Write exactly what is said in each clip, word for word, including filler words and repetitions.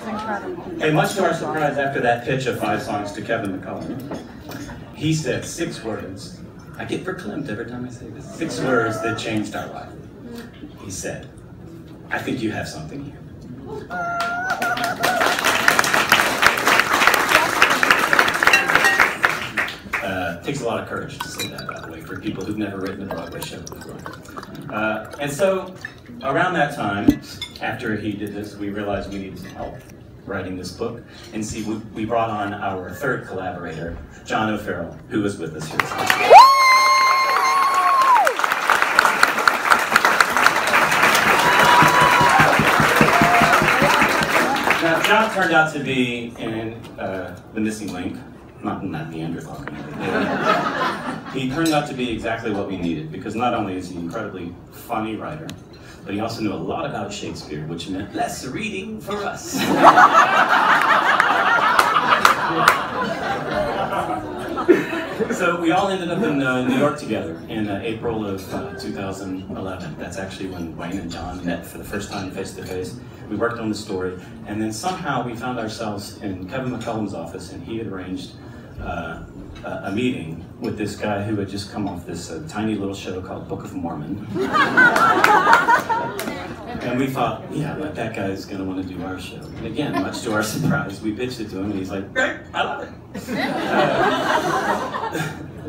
was incredible. And much to our surprise, after that pitch of five songs to Kevin McCullough, he said six words. I get verklempt every time I say this. Six words that changed our life. He said, "I think you have something here." Uh, takes a lot of courage to say that, by the way, for people who've never written a Broadway show before. Uh, and so, around that time, after he did this, we realized we needed some help writing this book. And see, we, we brought on our third collaborator, John O'Farrell, who was with us here today. Now, John turned out to be in uh, The Missing Link. Not, not Neanderthal. He turned out to be exactly what we needed, because not only is he an incredibly funny writer, but he also knew a lot about Shakespeare, which meant less reading for us. So we all ended up in uh, New York together in uh, April of uh, two thousand eleven. That's actually when Wayne and John met for the first time face to face. We worked on the story, and then somehow we found ourselves in Kevin McCullough's office, and he had arranged uh, a meeting with this guy who had just come off this uh, tiny little show called Book of Mormon. And we thought, yeah, but that guy's gonna want to do our show. And again, much to our surprise, we pitched it to him, and he's like, "Great, I love it." Uh,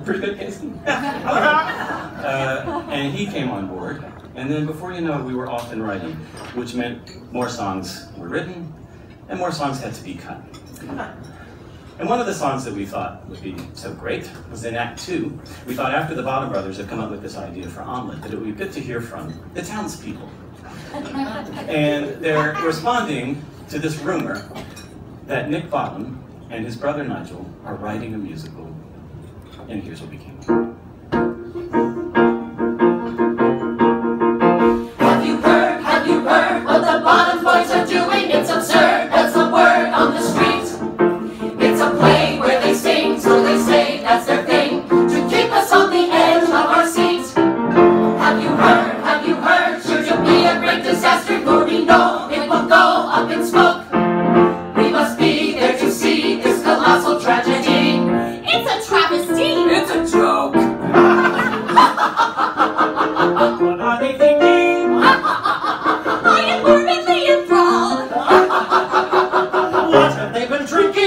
pretty good, Casey. uh, and he came on board, and then before you know it, we were off and writing, which meant more songs were written, and more songs had to be cut. And one of the songs that we thought would be so great was in Act Two. We thought, after the Bottom Brothers had come up with this idea for Omelette, that it would be good to hear from the townspeople. And they're responding to this rumor that Nick Bottom and his brother Nigel are writing a musical. And here's what we came up with. Have you heard, have you heard what the Bottom Boys are doing? It's absurd, that's the word on the street. It's a play where they sing, so they say that's their thing, to keep us on the edge of our seats. Have you heard, have you heard, sure you'll be a great disaster, for we know it will go up in smoke. We must be there to see this colossal tragedy. It's a travesty. It's a joke. What are they thinking? I am morbidly enthralled. What have they been drinking?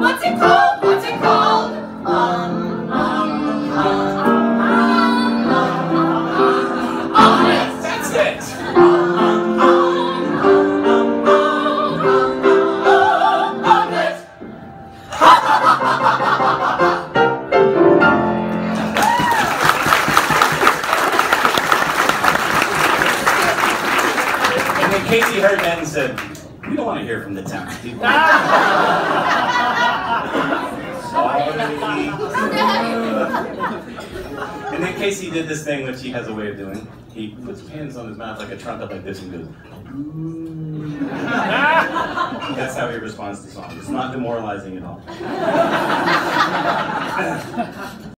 What's it called? What's it called? Um, um, um, um, Omelette. That's it. Um, um, um, um, um, um, Omelette. And then Casey heard that and said, "We don't want to hear from the townspeople." And then Casey did this thing, which he has a way of doing. He puts pins on his mouth like a trumpet, like this, and goes, "Ooh." That's how he responds to songs. It's not demoralizing at all.